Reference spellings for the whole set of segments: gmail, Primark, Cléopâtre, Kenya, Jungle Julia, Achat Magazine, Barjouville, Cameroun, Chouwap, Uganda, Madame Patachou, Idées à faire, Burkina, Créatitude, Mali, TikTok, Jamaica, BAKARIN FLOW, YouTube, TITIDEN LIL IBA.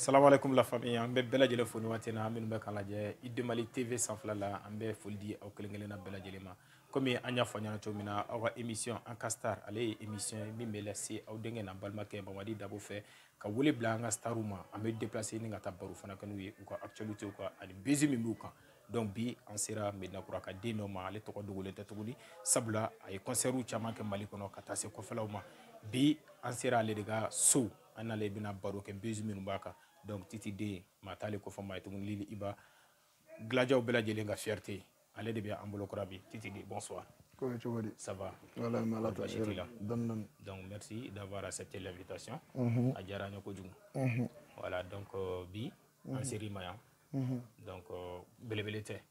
Salam alaikum la famille, ambe bela jele foni watina ambe nbe kala je idemali tv sans flala ambe foldi o kelengelena bela jele ma komi anya fanya to mina awa émission en castar ale émission mi melasi aw dengen na balmake bamadi dabo fe ka wole blanga staruma ambe déplacer ni ngata baru fana kanuye ko actualité ko ali bezi mi muka donc bi en sera medna ko ka de normal ale to ko dogole tetuguli sabla ay concert u chama ke mali kono kata se ko felawma bi en sera le dega sou ana le bina baru ke bezi mi mbaka. Donc Titide matale ko fama itun Lil Iba gladjaw bela jelenga fierté allez de bien ambolo krabi Titide bonsoir. Comment tu vas? Ça va. Voilà, malade toi. Donc merci d'avoir accepté l'invitation. Adjara nyoko djum. Voilà, donc bi en série maya. Donc belebelete.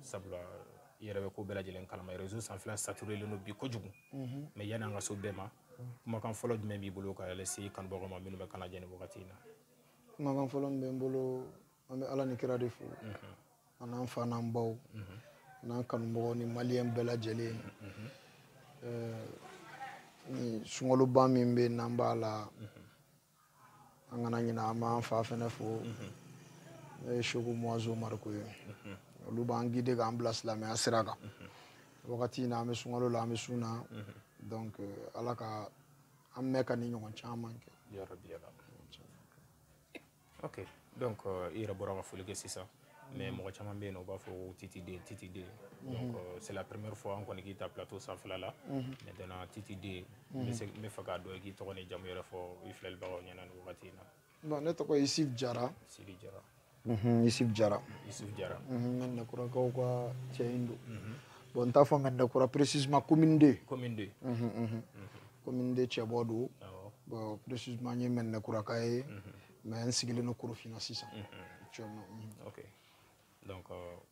Sabla yerebe ko bela jelen kalma réseau sans flash saturé le no bi ko djum. Mais yana nga so bema kuma kan follow de bi bolo ka laisser kan bo ma minu be kana jene bokatina. Je suis un peu malien. Ok, donc il rebora ma folie que c'est ça. Mais moi je m'en bien au bas pour Titide. Donc c'est la première fois qu'on quitte un plateau sans faire là. Maintenant Titide, mais faut garder qui tourne et jamais refo il fait le baron y en a nous matin. Bon, n'est-ce pas ici Jara? Ici Jara. On a couru au quoi Tchaindo. Bon, ta femme on a couru précisément commune de Tchabodo. Bon, précisément on a couru à Kaye. Mais c'est le cours financier. Ok. Donc,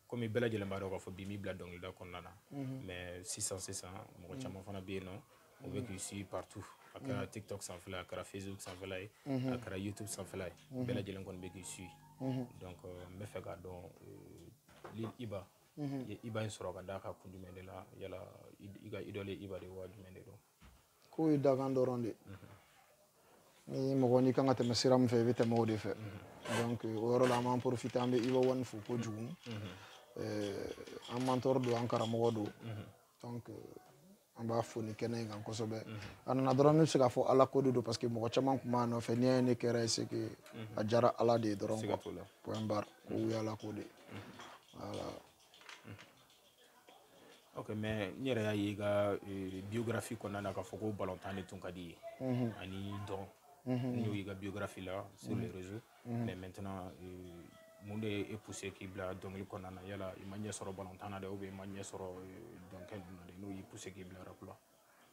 comme il y a des gens qui ont mais 600, c'est ça. On veut que ici partout. À TikTok sans fly, à Facebook sans fly, à YouTube sans fly. Il y a des gens qui ont ici. Donc, je fais garder Lil Iba. Iba est un gars qui est là. Il y a des idoles Iba de Wad Mendelo. Quoi, il y a des gens qui ni mogoni kanga te mesira mfe vite mo de fe donc oro la man profiter ambe iwo won fu ko djum am mentor do ankara mo do donc amba fu ni kenen kan ko sobe an na dron se ka fo ala ko do parce que mo chaman kuma no fe ni ne kere se ke ajara ala de dron ko point bar ko yala ko de voilà. Ok, mais il y a une biographie qu'on a dans le Balantan et Tonkadi. Il y a une biographie là sur les réseaux. Mais maintenant, le monde est poussé qui bla donc il qu'on a là, il manie sur le Balantan de Obi, il manie sur donc il nous poussé qui bla rapla.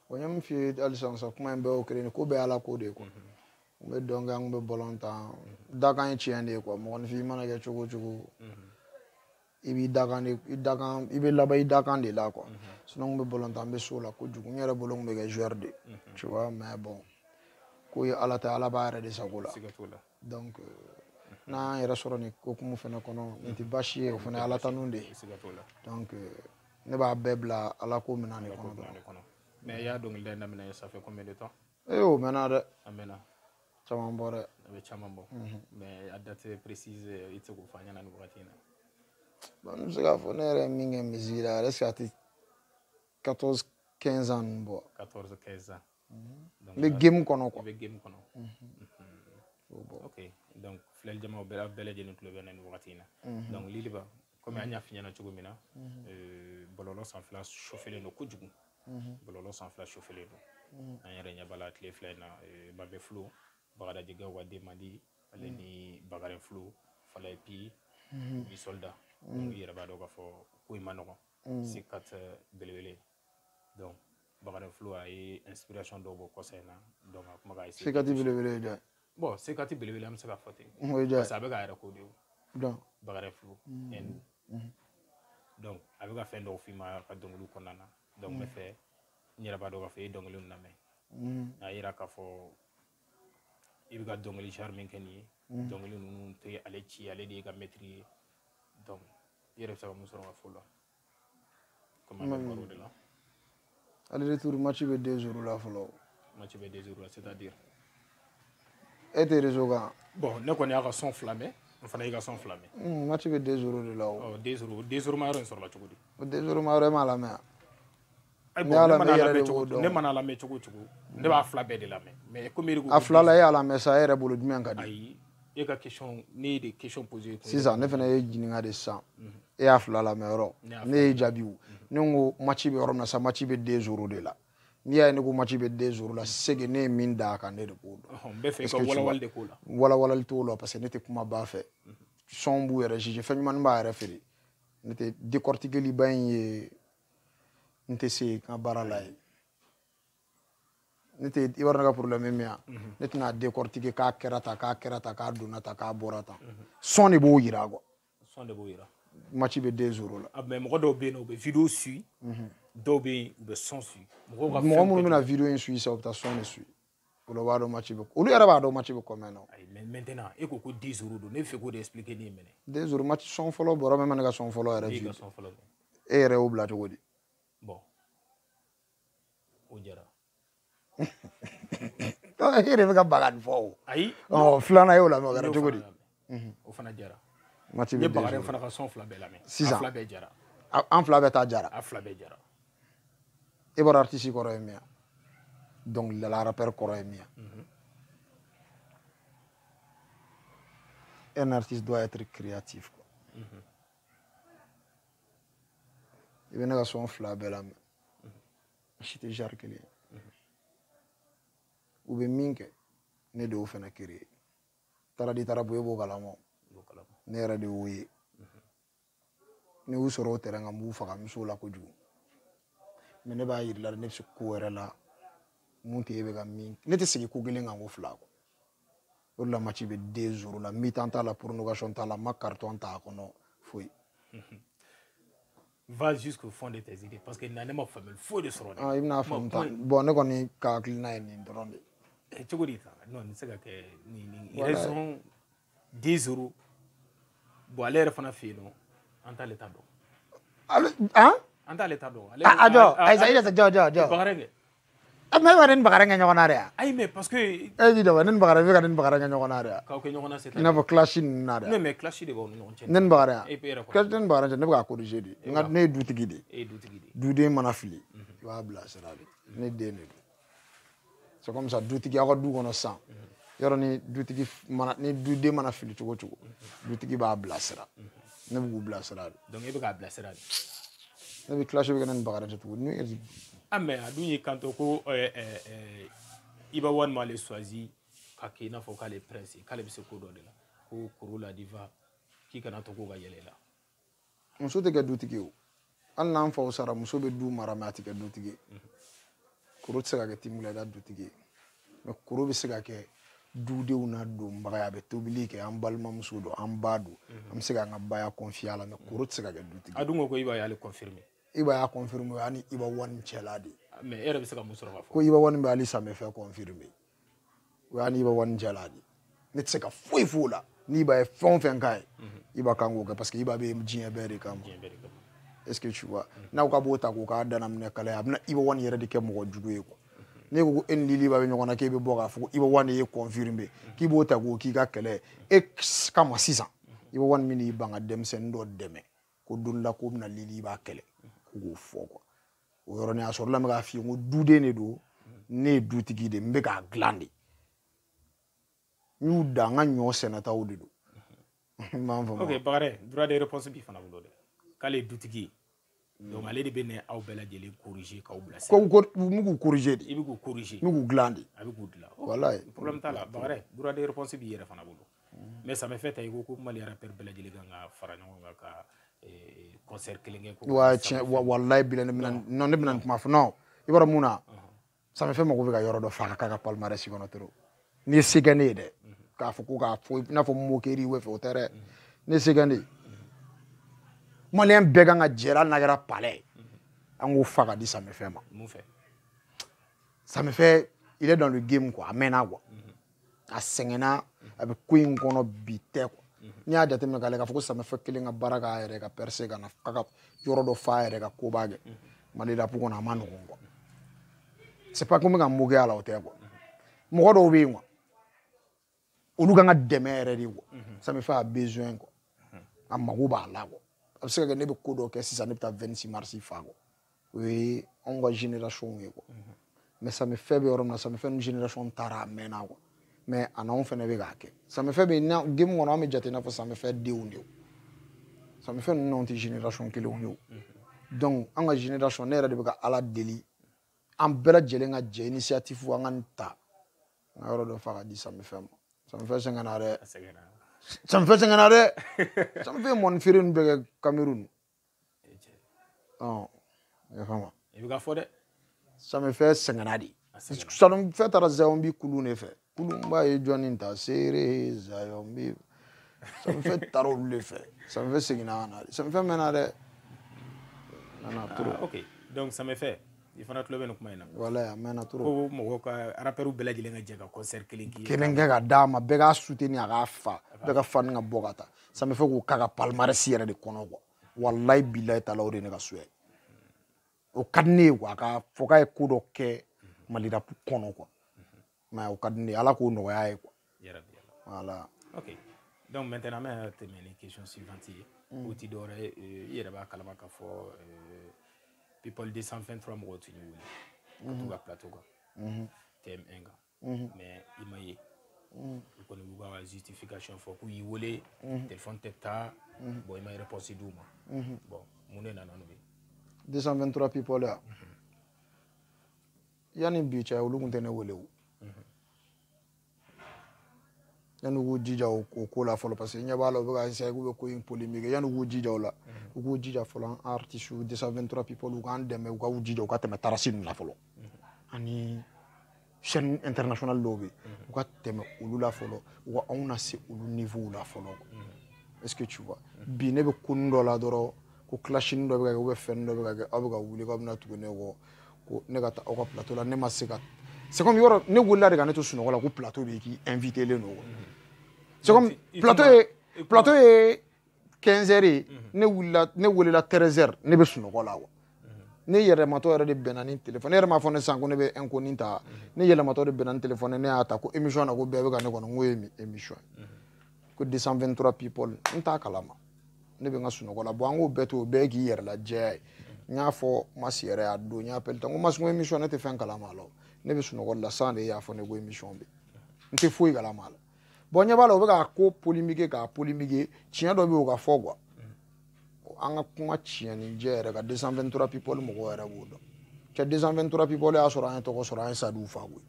On y a mis fait alliance avec moi un peu au Kenya, quoi ben à la côte quoi. On met donc un peu Balantan, d'accord, il tient des quoi. Mon fils m'a dit choco. Il est là-bas, il est là. Sinon, on peut l'entendre sur la coupe. Il y a des bolons qui jouent. Tu vois, mais bon. Il y a la barre de sa gola. Donc, non, il y a des choses qui sont faites. Il y a des bâchis qui sont faites. Donc, il y a des bébés à la coupe. Mais il y a des gens ça fait combien de temps? Oh, maintenant. Chamambo. Mais à date précise, il y a des choses. Je suis venu 14-15 ans. 14-15 ans. Mais game kono quoi. Ok. Donc, Flel Djama Obela Belle Djama Club en Nougatina. Donc, Lil Iba, comme il y a fini dans Tchougumina, Bololo sans flash chauffer les nocoudjou. Bololo sans flash chauffer les nocoudjou. Il y a Renya Balat, les Flel, Babé Flow, Bagada Djega Wade Madi, Aleni Bakarin Flow, Fala Epi, les soldats. Donc il y a des gens qui ont fait 4 belébélés. Donc, Bakarin Flow a eu inspiration de vos conseils. Donc, c'est 4 belébélés. Bon, c'est 4 belébélés, c'est la faute. C'est avec un record. Donc, Bakarin Flow. Donc, avec la fin de l'offre, il y a des gens qui ont fait. Donc, il y a des gens qui ont fait. Il y a des gens qui ont fait. Il y a des gens qui ont fait. Donc, il y a des gens qui ont fait. Il y a des gens qui ont fait. Donc, il y a des gens qui sont là. Comment est-ce que là? Aller-retour, match de 2 jours là. Match de 2 jours là, c'est-à-dire? Et tes réseaux. Bon, nous connaissons son flammé. On fait des garçons flammés. Moi, tu veux 2 euros de là-haut. 2 euros marron sur la choucroute. 2 euros marron à la main. Ne mana la main choucroute. Ne va flabber de la main. Mais comme il a flabber à la main, ça est reboulot de main. Aïe, il y a question, ni des questions posées. 6 ans, ne venez pas de sang. Et à flabber la main, ne jabiou. Nous, machibe orna sa machibe 2 euros de là. Ni a nego machibe 2 euros là. C'est que ne minda kané de poudre. Parce que voilà voilà de cola. Voilà voilà le tout là parce que n'était pas ma baffe. Son bout est régi. J'ai fait une manne barre référée. N'était décortiqué les bains. N'était c'est qu'un baralai. N'était il y aura un problème mais n'était n'a décortiqué qu'à kerata qu'à kerata qu'à donata qu'à borata. Son est beau ira quoi. Son est beau ira. Machibe 2 euros là. Ah mais moi d'obé n'obé vidéo suit. D'obé ou de sans suit. Moi mon ami la vidéo est suit ça obtention est suit. Olo wado machibe olu yara wado machibe ko meno maintenant e ko 10 euros do ne fe ko expliquer ni mene 10 euros match son follow boro me man ga son follow era fi e re obla to godi bon o jara to e re ga bagan fo ai oh flana yo la mo ga to godi o fana jara machibe de bagan fana ka son flabe la me flabe jara en flabe ta jara a flabe jara e bor artiste ko re me. Donc la rappeur corémia. Un artiste doit être créatif. Il venait à son flabé là. J'étais jarquelé. Ou bien minke, ne de ouf n'a créé. Taradi taraboué bogalamon. Nera de oué. Ne ou sur au terrain à moufa, moussou la koujou. Mais ne va y aller là, ne se couera là. N'était-ce que Kougelin en flag. La match de 2 euros, la mitanta la pornogation, la macarton, ta cono, fouille. Va jusqu'au fond de tes idées parce qu'il n'a pas fait le fou de son. Ah, il n'a pas fait. Bon, on ne connaît qu'à Clinaïne. Et tu dis, non, c'est que ils sont 10 euros. Boiler Fanafino, en tal état d'eau. Hein? En tal état d'eau. Ah, d'eau. Ah, d'eau. Ah mais on a ah mais parce que c'est comme ça douti qui a on sang ne ah mais à Douy quand on il va voir mal choisi parce qu'il n'a faut qu'à les princes qu'à les secours de là au corolla diva qui quand on va y aller là on souhaite que douti que on a enfin au sera monsieur bedou maramatique douti que corot c'est que timula da douti que mais corot c'est que doudé on a dou mbaya betobili que emballement monsieur do embado on sait qu'on a baya confier là mais corot c'est que douti que adungo ko il va y aller confirmer. Il va confirmer ani il va one cheladi mais erebe se ka musorofa ko il va one be ali sa me fait confirmer ani il va one cheladi net se ka fuifula ni ba fon fenkai il va kangoka parce que il va be mjien bere kam est-ce que tu vois na ko bota ko ka dana mne kala abna il va one yerede ke mo judu ko ne ko en lili ba be nyona ke be boga fu il va one ye confirmer ki bota ko ki ka kala ex kama 6 ans il va one mini banga dem sen do deme ko dun la ko na lili ba kala go foko o yorone asor la maga fi ngo dude ne do ne dutigi de mbeka glandi nyu danga nyo senata odido manvo OK bare droit de réponse bi fana bulode kale dutigi donc allez de bene aw bela jeli corriger ka obla ko ko mugu corriger de ibi ko corriger mugu glandi abi good la wallahi problème ta la bare droit de réponse bi yere fana bulo mais ça me fait ay ko kuma le rappeur bela jeli ganga farango ga ka concert kelenge ko wa tiens wallahi bilane non ne binan ma non ibara muna ça me fait mon gouverneur yoro do faka ka palmarès ko notero ni sigane de ka fo na fo mo keri we fo tere ni sigane mo len bega nga jera na gara palais ango faka di ça me fait ma ça me fait il est dans le game quoi amena quoi a sengena avec queen kono bite quoi. Il y a des gens qui ont fait des choses qui ont fait des Oluganga demere de wo. Ça me fait un besoin quoi. Amarouba là quoi. Parce que ne be kodo que si ça ne peut 26 mars il fa quoi. Oui, on va génération quoi. Mais ça me fait beurona, ça me fait une génération tara mena quoi. Mais anon fait ne be ga ke. Ça me fait be na game on me jatena ça me fait de ondio. Ça me fait une autre génération que le ondio. Donc on va génération ne de ga ala deli. En belle jelenga je initiative ou anganta. Na ro do fa di ça me fait. Ça me fait un arrêt. Ça me fait un arrêt. Ça me fait mon frère au Cameroun. Non, vraiment. Et vous avez fait ça me fait un arrêt. Ça me fait un zombie coulon fait. Coulomba et Joaninta, serré, zombie. Ça me fait tarot le fait. Ça me fait un arrêt. Ça me fait un arrêt. Ok, donc ça me fait. Il faut que nous voilà, maintenant tout. Pour rappeler où Bella Gilena Jaga concert Kelingi. Kelinga dama, bega soutenir Rafa, bega fan nga Bogata. Ça me fait que Kaga palmarès hier de Konogo. Wallahi billahi talaure nga sué. Au cadne wa ka foka ekudo ke malida pour Konogo. Mais au cadne ala ko no ya ko. Ya Rabbi. Voilà. OK. Donc maintenant mais terminer question suivante. Outi dore yereba kalaba ka fo people 223 mois tu nous quand on va plateau thème enga mais il m'a dit qu'on ne voit pas justification faut qu'on y vole téléphone teta bon il m'a répondu douma bon mon est nanana 223 people là yani bicha ulugun tena vole ou yani wujija okola folo parce que nyabalo baka sego ko in polémique yani wujija ola wujija folo artiste 223 people ugande me wujija ka tema tarasinu la folo ani chaîne internationale lobby ka tema ulula folo wa on a ce niveau la folo est-ce que tu vois bine be kundola doro ko clashing do baka be fendo baka abuga wuli ko na tugune wo ko negata o plateau la ne masika. C'est comme yoro ne gulla de ganeto sunola ko plateau be ki invité le no. C'est comme plateau est 15h ne gulla 13h ne be sunola wa. Ne yere mato de benani téléphone ne ma phone sanko ne be incognita ne yele mato de benani téléphone ne ata ko émission na ko be be ganeto ngoyemi émission. Ko 223 people nta kalama. Ne be nga sunola bo ango beto be ki yere la jay. Nya fo masiere ado nya pel tango mas ngoyemi émission te fin kalama lo. Ne be sunogo la sande ya fone go émission be nte fo igala mala bonya bala obega ko polémique tian do be o ga fogwa anga kuma tian injere ga 223 people mo go era wodo che 223 people ya sura to go sura sa du fa go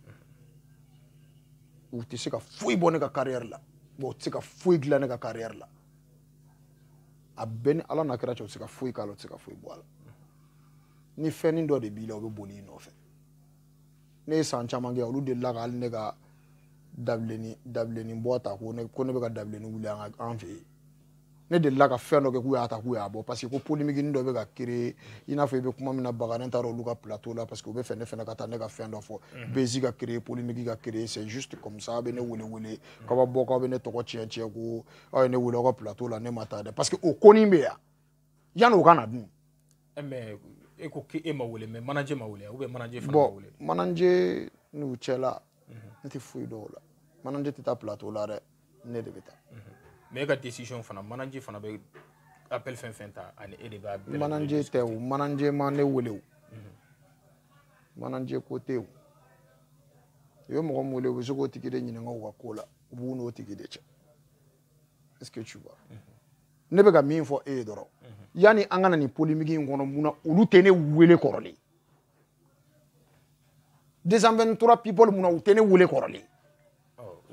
u ti se ka fo ibone ka carrière la bo ti ka fo igla na ka carrière la abben ala na kra che o se ka fo ikalo ti ka fo ibwala ni feni ndo de bila o be boni no fe. Ne sanchamange olu de la gal nega dableni boata ko ne be ka dableni wulanga envie ne de la ka feno ke ku ata ku abo parce que polémique ndo be ka créer ina fe be kuma mina Bakarin taro luka plateau là parce que be fene fena ka ta nega fendo fo basique ka créer polémique ka créer c'est juste comme ça be ne wole ka ba boka be ne toko tchie ko ay ne wole ko plateau là ne matade parce que o konimbe ya yano kana dun mais eko ki e mawule me manager mawule ube manager fa mawule manager ni uchela nti fuidola manager tita plateau la re ne debita me ka decision fa manager fa be appel fin ta ani e deba manager te manager ma ne wule manager ko te yo mo mawule wo so ko tikide nyine ngo wa kola bu no tikide cha est-ce que tu vois ne be ka min fo e doro yani angana ni polémique ngono muna ulutene wele korole 223 people muna utene wele korole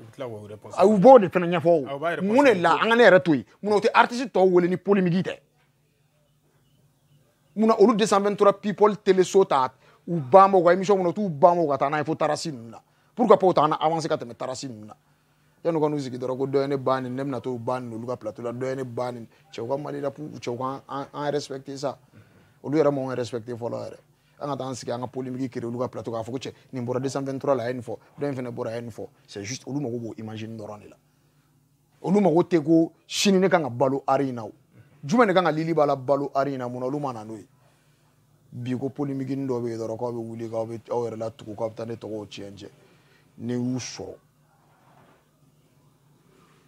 utla wo réponse a u bode tena nya fo mune la angana era toyi muna uti artiste to wele ni polémique te muna ulu 223 people télé sota u bambo ko émission muna tu bambo ko tana fo tarasine na pourquoi pas tana avancer ka te tarasine na. Il y a des gens qui ont donné ban, même dans le ban, le plateau, la donné ban, tu vois, mal il a pour tu vois, on respecte ça. Au lieu de moi respecter follower. En attendant ce qu'il y a un polémique qui est le plateau, il faut que tu n'importe 223 la haine fois, d'un fin de boire haine fois. C'est juste au lieu de moi imaginer d'oran là. Au lieu de moi te go chine ne kanga balo arina. Du moins ne kanga lili bala balo arina, mon alou mananoui. Bigo polémique n'dobe d'orakobe ou les gabe ou erla tu coupes ta ne t'auras change. Ne ou so.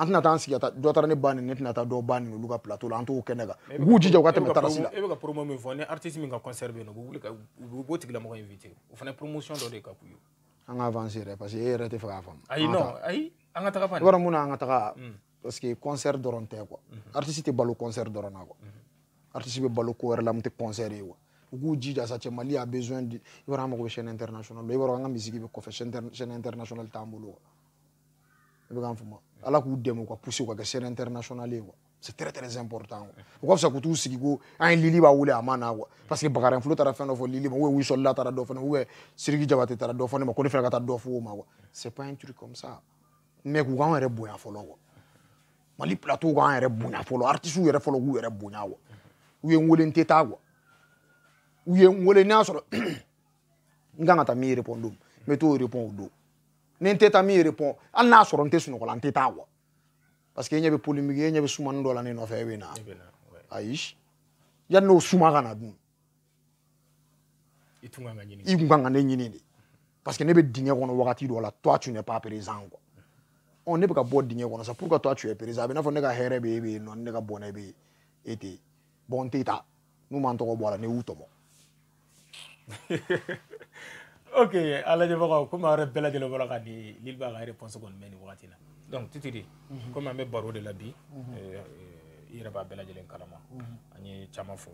Antinata sikata dotara ne bani netinata do bani no luka plateau la anto kenega guji jaw katem tarasila e be ka promo me vone artiste mi ka conserver no buli ka boutique la mo invité o fane promotion do de kapuyo anga avancer parce que era te fa fam ay non ay anga taka fane wora muna anga taka parce que concert doronte quoi artiste balo concert dorona quoi artiste be balo ko era la mte concert yo guji da sa che Mali a besoin de wora ma ko chaîne internationale be wora anga musique be ko chaîne internationale tambulo alors que vous pousser la scène internationale, c'est très très important. Pourquoi ça coûte aussi un Lili va rouler à Manawa parce que Bakarin Flow a fait un Lili, oui, soldat à Dofon, oui, Sirgi Javate à Dofon, mais qu'on fait la Dofo. C'est pas un truc comme ça. Mais vous avez un bon follow. Mali plateau a un bon follow. Artiste ou un follow ou un bon follow. Ou un ou un tétat. Ou un ou un as. N'gana ta mi répondre. Mais toi réponds au dos. N'entête mi répond an na soronté suno ko antête awa parce que il y avait polémique il y avait soumane do la ne no fait wena aish ya no soumara na dun itunga ngani itunga ngani ni parce que ne be digne ko no wakati do la toi tu n'es pas présent quoi on ne peut pas bo digne ko no ça pourquoi toi tu es présent ben fo ne ka here be non ne ka boné be été bon tita nous manto ko bo la ne utomo. Ok, alors je vois comment rebelle de l'ouvrir à des libres à réponse qu'on mène au Watina. Donc tu te dis comment mes barreaux de la bi il est pas belle de l'encarama, ani chamafo,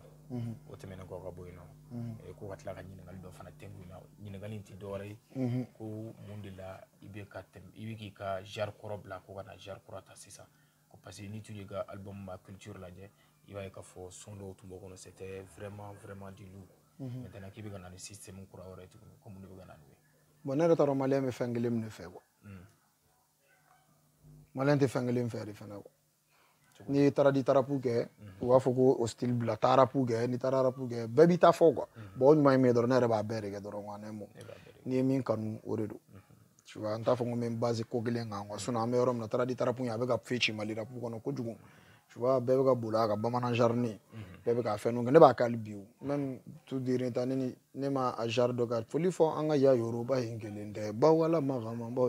au thème de quoi boire non, quoi la gagne n'aille pas faire tengu non, n'aille pas l'intidoré, quoi monde là ibeka tem, ibeka jar korobla quoi na jar korata c'est ça, quoi parce que ni tu y as album ma culture là j'ai, il va y avoir fort son lot tout bon c'était vraiment du lourd. Maintenant, qui veut gagner système on croit aurait comme nous veut gagner. Bon, n'importe quoi malien me fait engueuler me fait quoi. Malien te fait engueuler me fait rifana quoi. Ni taradi tarapuge, ou afoko hostile bla tarapuge, ni tararapuge, baby ta fogo. Bon, moi me donne n'importe quoi berger donne moi n'aime. Ni min kanu oredo. Tu vois, anta fongo me base kogelenga ngwa suna me orom na taradi tarapunya bega fechi malira pugo no kojugo. Tu vois, bébé ka boula ka bamana jarni bébé ka fenu ne ba kalbiu même tout dire tanini ne ma jardo ka foli fo anga ya yoruba hingelende ba wala magama ba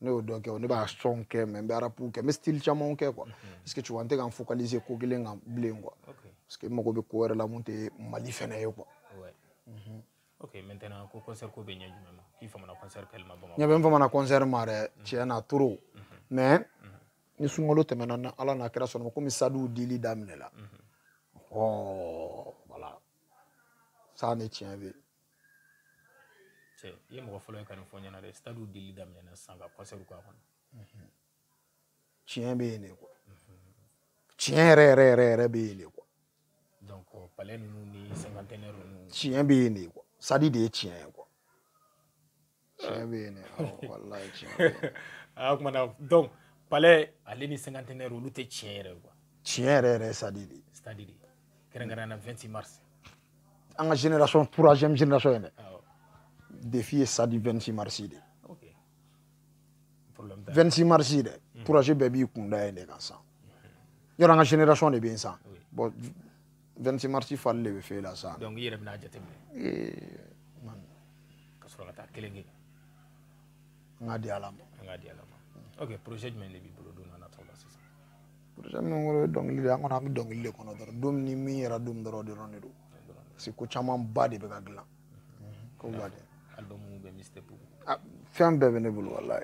ne odoke ne ba sonke même ba rapuke mais style chamonke quoi parce que tu vois t'es focaliser ko gelenga blengo parce que moko be ko era la monter mali fenayo quoi ouais. Ok, maintenant ko concert ko benya même qui fa mona concert kelma ba ma même fa mona concert mare tiena turu mais nous sommes allés maintenant à la création comme ça d'où Dili d'amener là. Oh voilà, ça ne tient pas. C'est il me refait le Californien là, c'est d'où Dili d'amener là, ça va passer au Cameroun. Tient bien les quoi, tient ré bien les quoi. Donc parler nous ni cinquantaine nous. Tient bien les quoi, ça dit des tiens quoi. Tient bien les, voilà tient bien. Ah comment donc palais aller ni cinquantenaire ou l'autre tiens ça dit c'est-à-dire 26 mars en génération troisième génération défier ça dit 26 mars idée OK problème 26 mars idée projet baby kunda ende kansan yo en génération de bien ça bon 26 mars il fallait le faire là ça donc hier na jatem man kasura ta kelenge ngadi alam OK, projet de Melibi Brodon en attendant, c'est ça. Projet de Dongli, on a mis Dongli, on a Domni Mira Domdoro de Ronedo. C'est Cochaman Badi Bagagla. Album ou Mr. Pou. Femme Bevenebolo, Allah.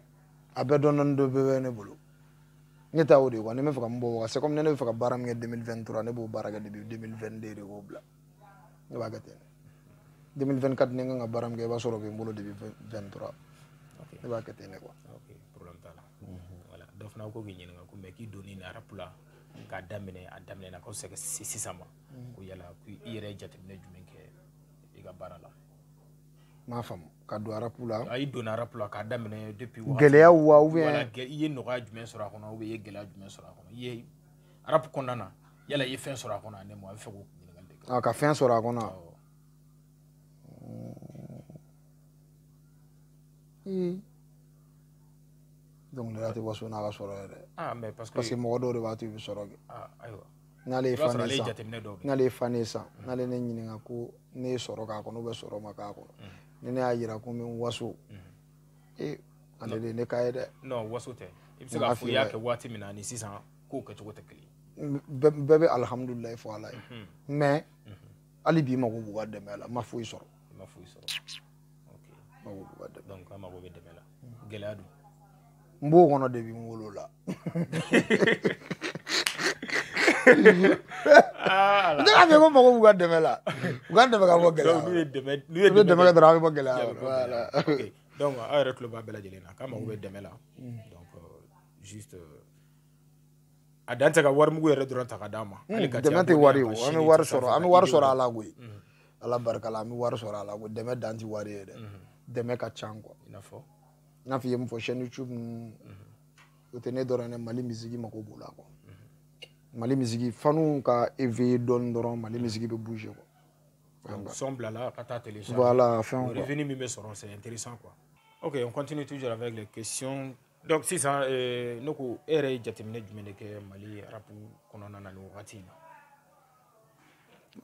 Abedon de Bevenebolo. Neta Odi, on aime Frambo, c'est comme neuf à Baramia 2023, Nebo Baraga de 2022 au Bla. Ne va gâter. 2024 n'est pas Baramia Basoro de 2023. Ne va gâter. OK, problème là. Voilà, donc on a encore gagné, on a comme qui donne une arapula, qu'à damner, à damner, on sait que c'est ça ma. Où y a là, qui irait jeter une jument que il a barala. Ma femme, qu'à do arapula. Ah, il donne arapula, qu'à damner depuis. Galéa ou à ouvrir. Voilà, il y a une orage jument sur la qu'on a ouvert, galéa jument sur la qu'on a. Il arapu qu'on a na, il y a la fin sur la qu'on a, ne moi il faut. Ah, qu'à fin sur la qu'on a. Donc là tu vois son argent sur elle. Ah mais parce que moi d'or de voiture sur elle. Ah ayo. N'allez fanésa. N'allez fanésa. N'allez n'importe n'importe ne soroka kono be soroma kako. Nene ayira kumi wasu. Eh anele ne kaide. Non wasu te. Ibse la fuya ke wati mina ni 600 ko ke chokote kli. Bébé alhamdulillah fo alai. Mais ali bi mako buga demela mafu isoro. Mafu isoro. OK. Mako buga dem. Donc mako buga demela. Geladu. Mbo kono debi molola. Ah là. Dame ko mako buga demela. Uganda baka ko gela. Lui demela dara ko gela. Voilà. OK. Donc ayre club abela jelena kama buga demela. Donc juste adanta ka war mugu yere duranta ka dama demante wari o ami war sora ala go ala barkala mi war sora ala go deme danti wari ede deme ka chango na fo yem fo chaîne YouTube otene dorane mali musique mako bula ko mali musique fanu ka éveiller don doron mali musique be bouger quoi semble là kata télécharger voilà fin revenu mi me soron c'est intéressant quoi. OK, on continue toujours avec les questions. Donc si ça noko ere jatemne jumene ke mali rapu konana na lo watina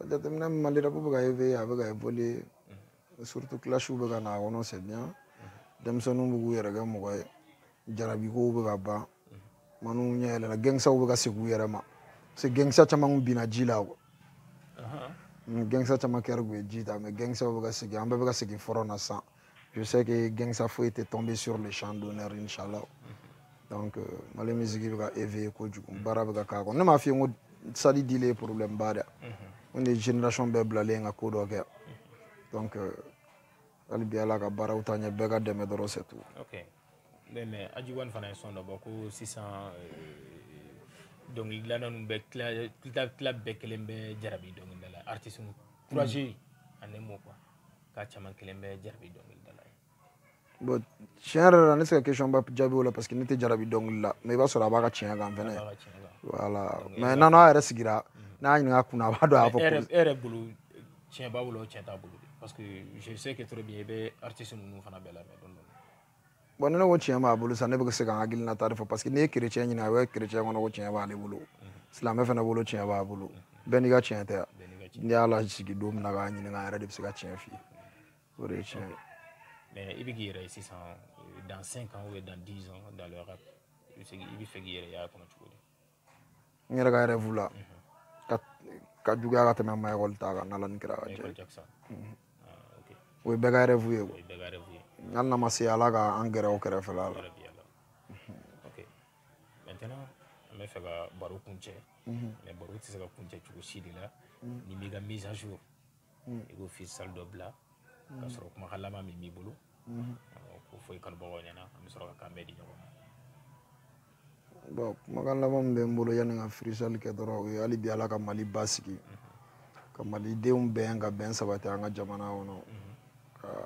jatemne mali rapu baga eve abaga boli surtout clash baga na wono sednya dem sonu bugu yere ga mo koy jarabi ko baga ba manu nyele la gengsa baga segu yere ma se gengsa chama ngubina jila ko gengsa chama kergo jita me gengsa baga segi ambe baga segi forona sa. Je sais que Gangsa Fou était tombé sur le champ d'honneur, Inch'Allah. Donc, les musiques sont éveillées. On m'a fait des problèmes. On est une génération de blablés. Donc, on est là, on est là, on est tout. OK. Mais Adjouane Fanaïson, beaucoup 600. Donc, il y a un club qui est Djarabi. Donc, l'artiste est courageux. Il y a un club qui est Djarabi. Bon, chien rara n'est-ce que question ba jabi wala parce que n'était jarabi dong la mais ba sura ba ka chien ga mfene voilà mais non non era sigira na nyinga kuna ba do apo era bulu chien ba wala chien ta bulu parce que je sais que très bien be artiste nous fana bela mais don bon non wo chien ma bulu ça ne be se ga agil na tarifo parce que ne chrétien nyina we chrétien wono wo chien ba le bulu islam fana bulu chien ba bulu beniga chien ta ndia la sigi do na ga nyinga era de se ga chien fi ore chien. Mais il y a ici dans 5 ans ou dans 10 ans dans le rap. Il fait guérir, il y a comment tu veux. Il y a un rêve là. Quand tu as un rêve, tu as un rêve. Oui, il y a un rêve. Il y a un rêve. Il y a un rêve. OK. Maintenant, je vais faire un barou kunche. Mais barou, c'est un kunche qui est aussi là. Il y a une mise à jour. Il y a un fils sale double là. Quand je reprends la main, mi boulot. Pour faire quand bon, il y en a, mais sur la caméra. Bon, magalam ben boulot, il y en a un frisal qui est droit. Il y a les biala comme Mali Baski. Comme Mali de un ben, un ben, ça va être un jamana ou non.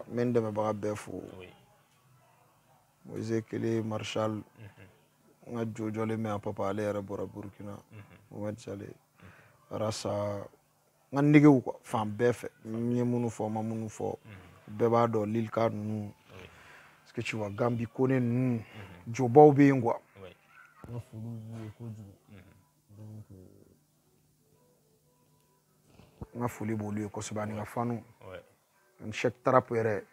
Même de mes bras befou. Moïse Kelly, Marshall. On a Jojo les mains à papa aller à Bora Burkina. On va aller. Rasa. Je ne sais pas si je suis un homme, parce que tu vois, Gambi connaît nous. Joba ou bien quoi. On a foulé Bolio, Kosebani, Fanu. Un chèque trapéré.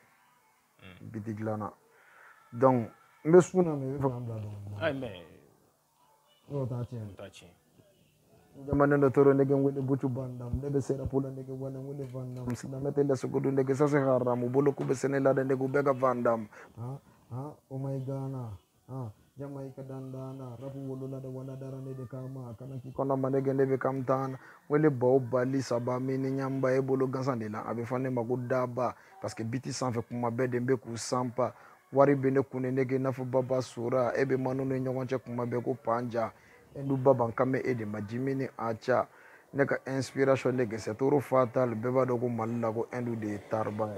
Bidiglana. Donc, je suis un homme. Ah, mais. Non, t'as tient. Demande de toro nege ngwe butu bandam nebe sera pula nege wana ngwe vandam sina metela sokodu nege sase haramu bolo kubesene la nege ubega vandam ha oh my gana ha Jamaica dandana rapu wolola da wana dara nede kama kana kikona manege nebe kamtana wele bo bali sabami ni nyamba e bolo gansandela abefane magudaba parce que biti sans fait kuma bedembe ku sampa wari bene kunenege nafu baba sura ebe manone nyongonche kuma be ku panja. Nous babans comme aide majimini acha neka inspiration nega c'est trop fatal beba dogo malala go endu de tarba.